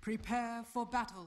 Prepare for battle.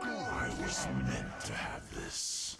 I was meant to have this.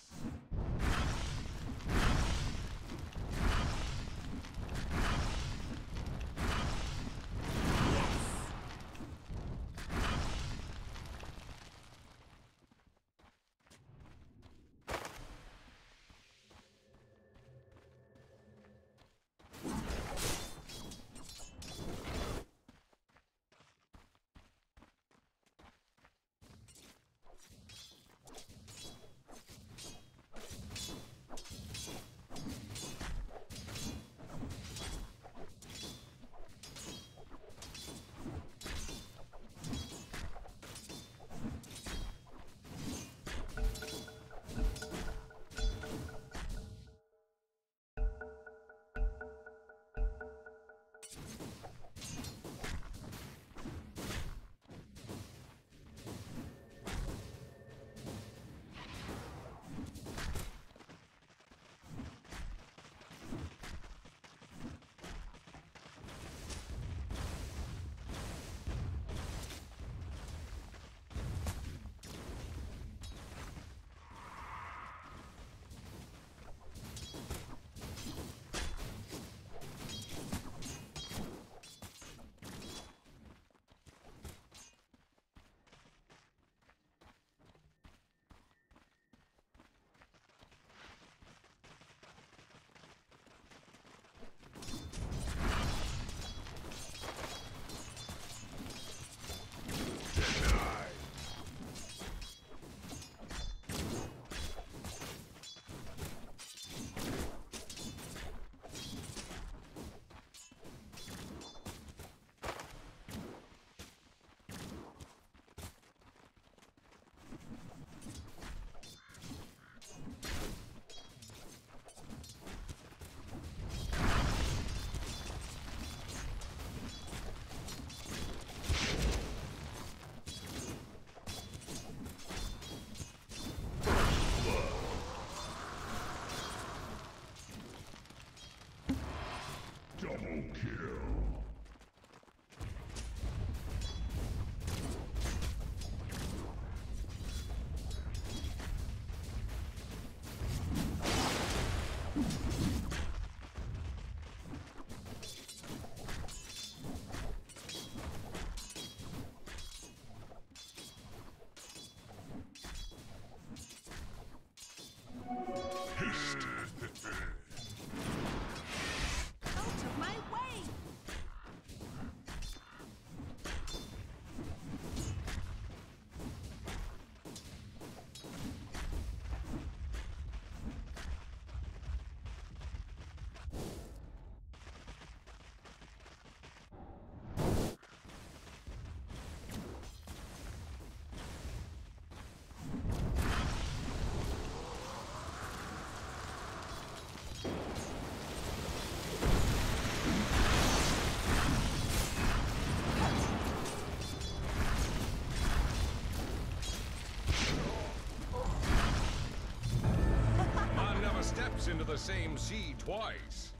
Into the same sea twice.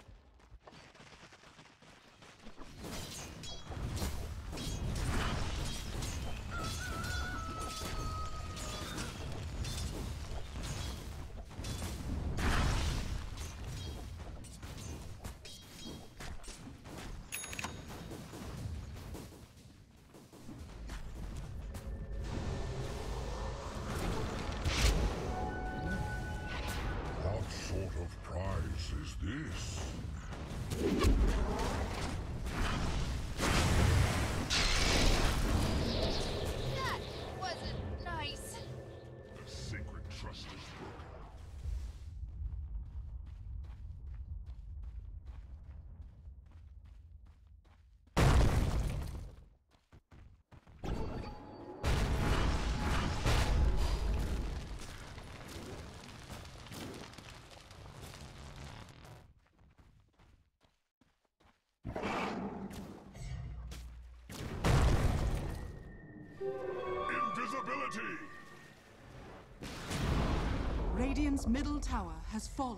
Invisibility! Radiant's middle tower has fallen.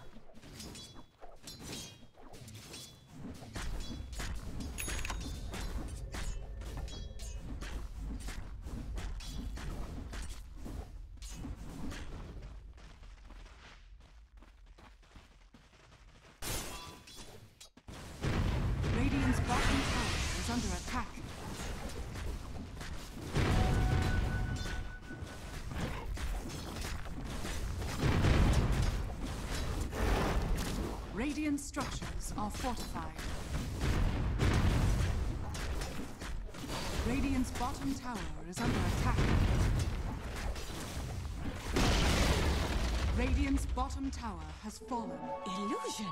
Radiant's bottom tower is under attack. Radiant structures are fortified. Radiant's bottom tower is under attack. Radiant's bottom tower has fallen. Illusion!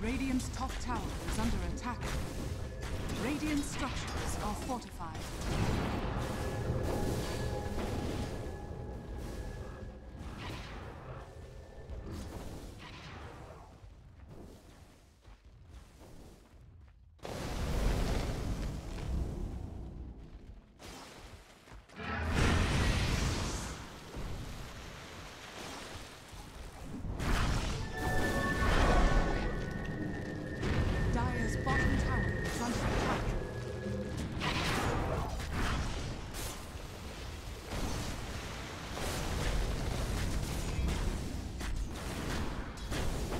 Radiant's top tower is under attack. Radiant structures are fortified.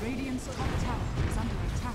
Radiant's top tower is under attack.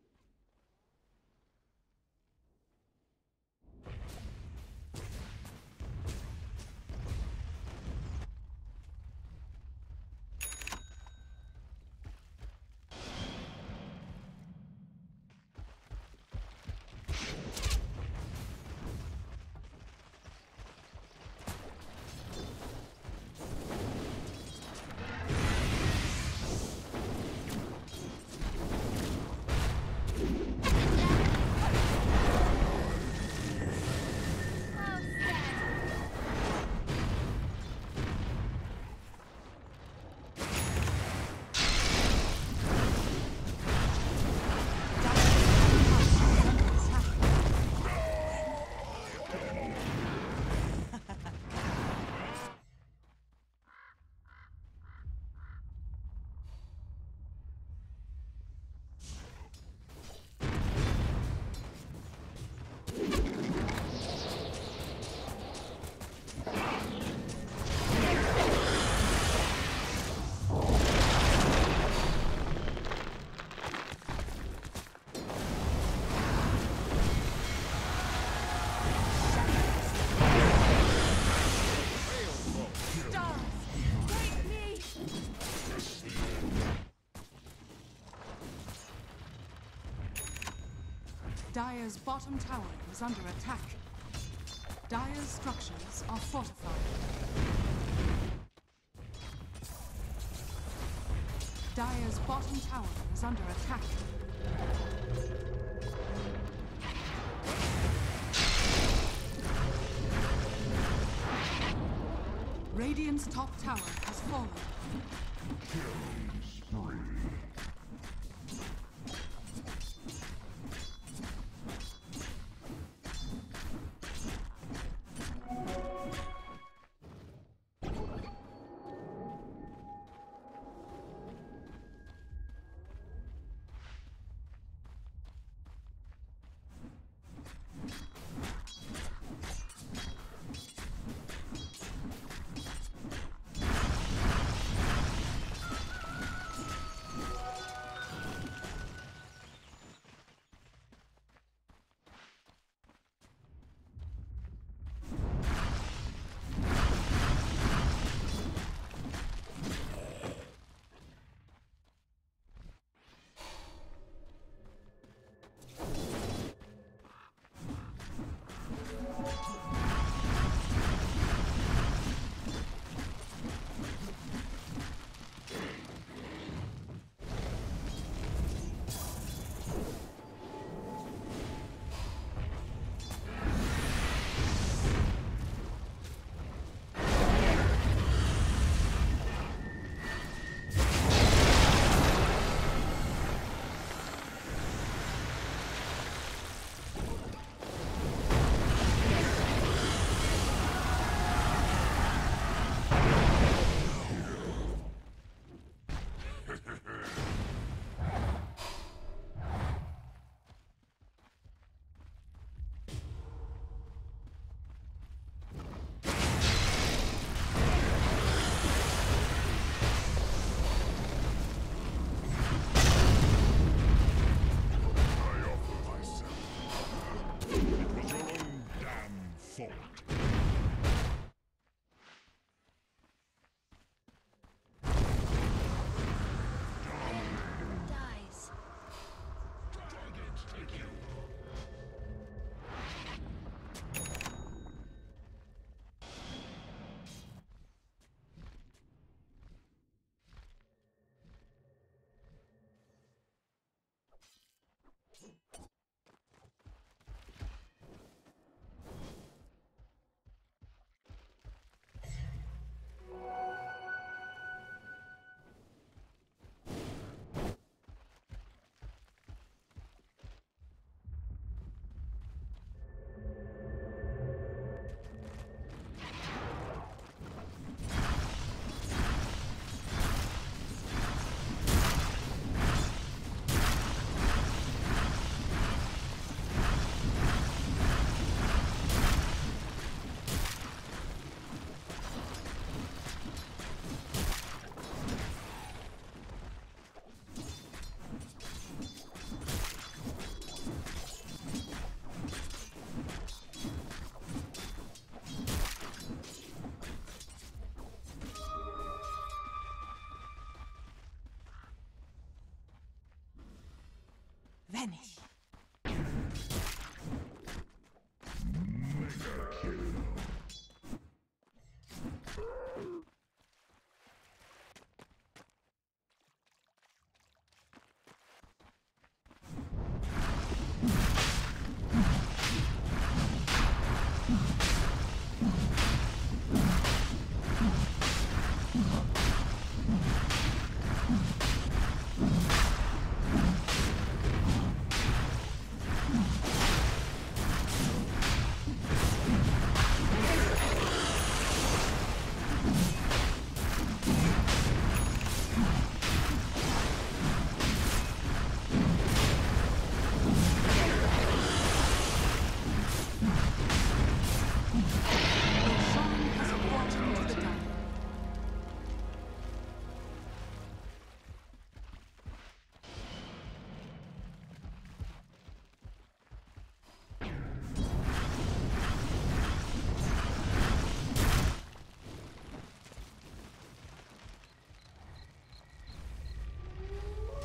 Dire's bottom tower is under attack. Dire's structures are fortified. Dire's bottom tower is under attack. Radiant's top tower has fallen. Killing spree. Vanish.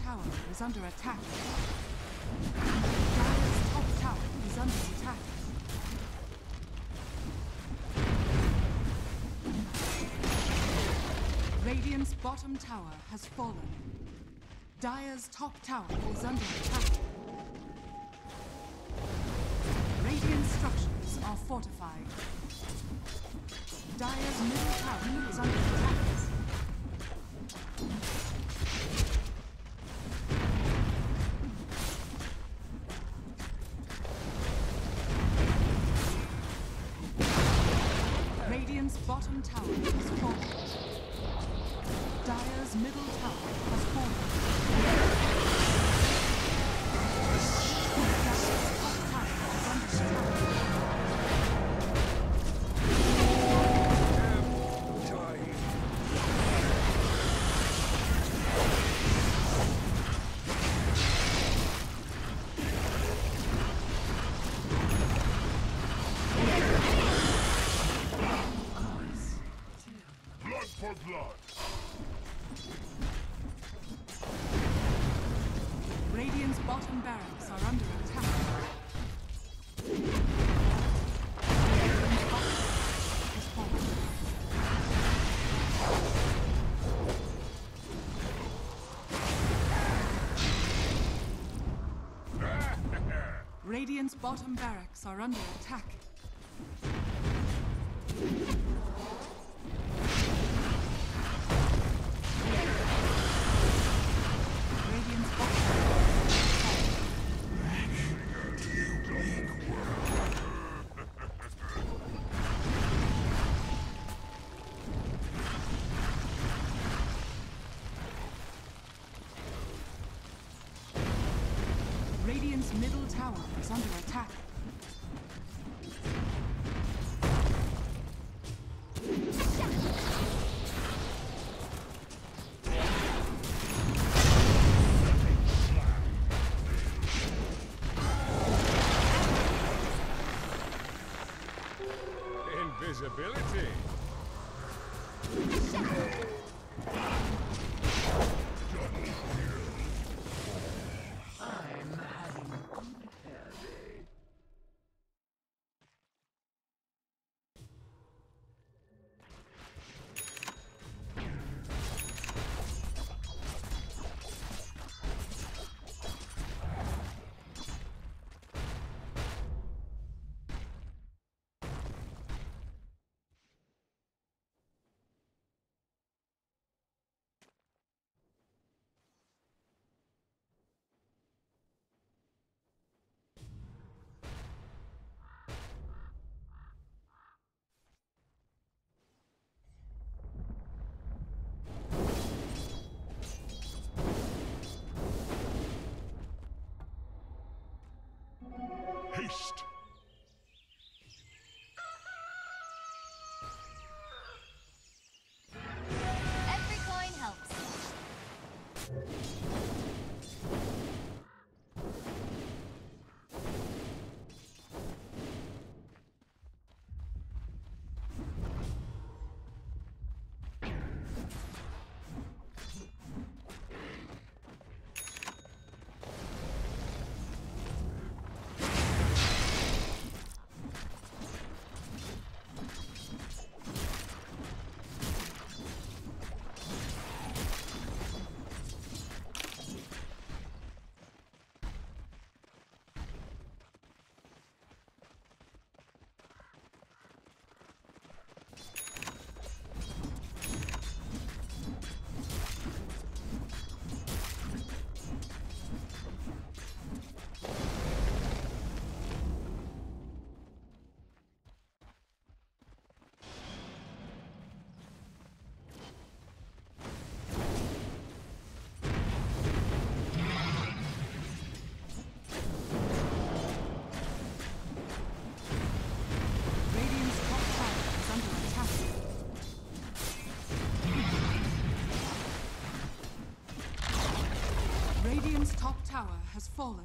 tower is under attack. Dyer's top tower is under attack. Radiant's bottom tower has fallen. Dyer's top tower is under attack. Radiant's structures are fortified. Dyer's middle tower is under attack. Radiant's bottom tower has fallen. Dyer's middle tower has fallen. Dyer's top tower is under attack. Radiant's bottom barracks are under attack. Radiant's bottom barracks is falling. Radiant's bottom barracks are under attack. Radiant's middle tower is under attack. Invisibility. Haste! Every coin helps. Radiant's top tower has fallen.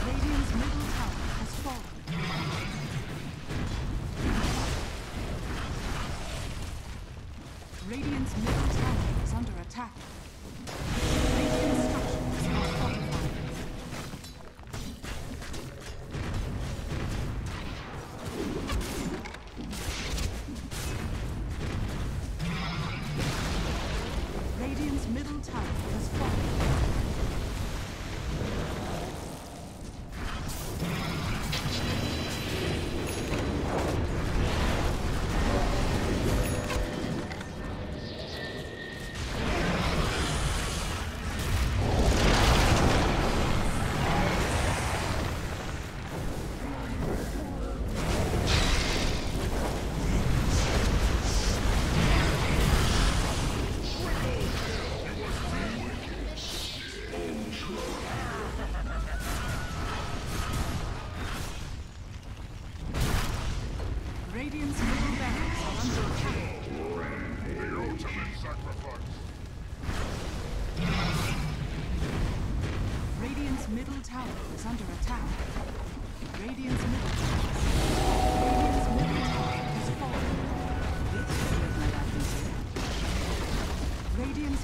Radiant's middle tower has fallen. Radiant's middle tower is under attack. Radiant's structures are fortified. Radiant's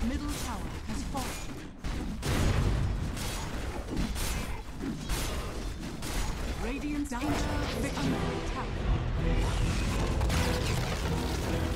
middle tower has fallen. Radiant's middle tower has fallen. Radiant's down victory tower.